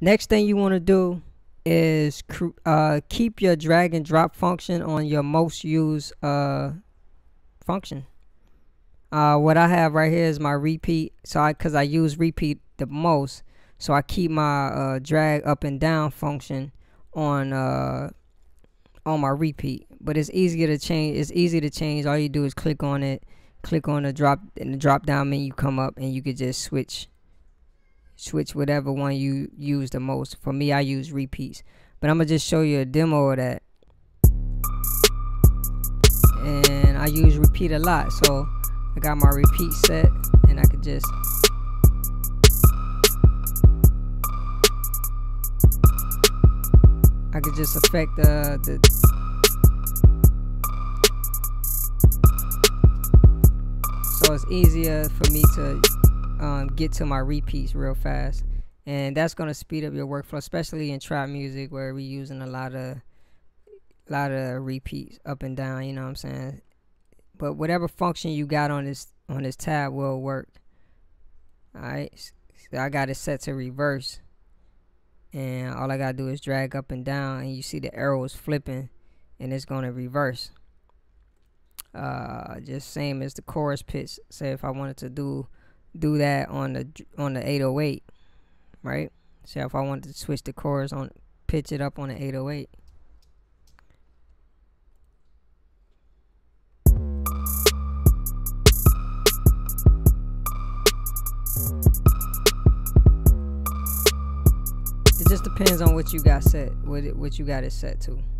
Next thing you want to do is keep your drag and drop function on your most used function. What I have right here is my repeat, so because I use repeat the most, so I keep my drag up and down function on my repeat. But it's easier to change. It's easy to change. All you do is click on it, click on the drop, and the drop down menu come up, and you could just switch whatever one you use the most. For me, I use repeats, but I'm gonna just show you a demo of that. And I use repeat a lot, so I got my repeat set, and I could just affect so it's easier for me to get to my repeats real fast, and that's going to speed up your workflow, especially in trap music where we're using a lot of repeats up and down, you know what I'm saying? But whatever function you got on this tab will work. All right, so I got it set to reverse, and all I got to do is drag up and down, and you see the arrow is flipping and it's going to reverse. Just same as the chorus pitch. Say if I wanted to do that on the 808, right? So if I wanted to switch the chorus on, pitch it up on the 808. It just depends on what you got set, what you got it set to.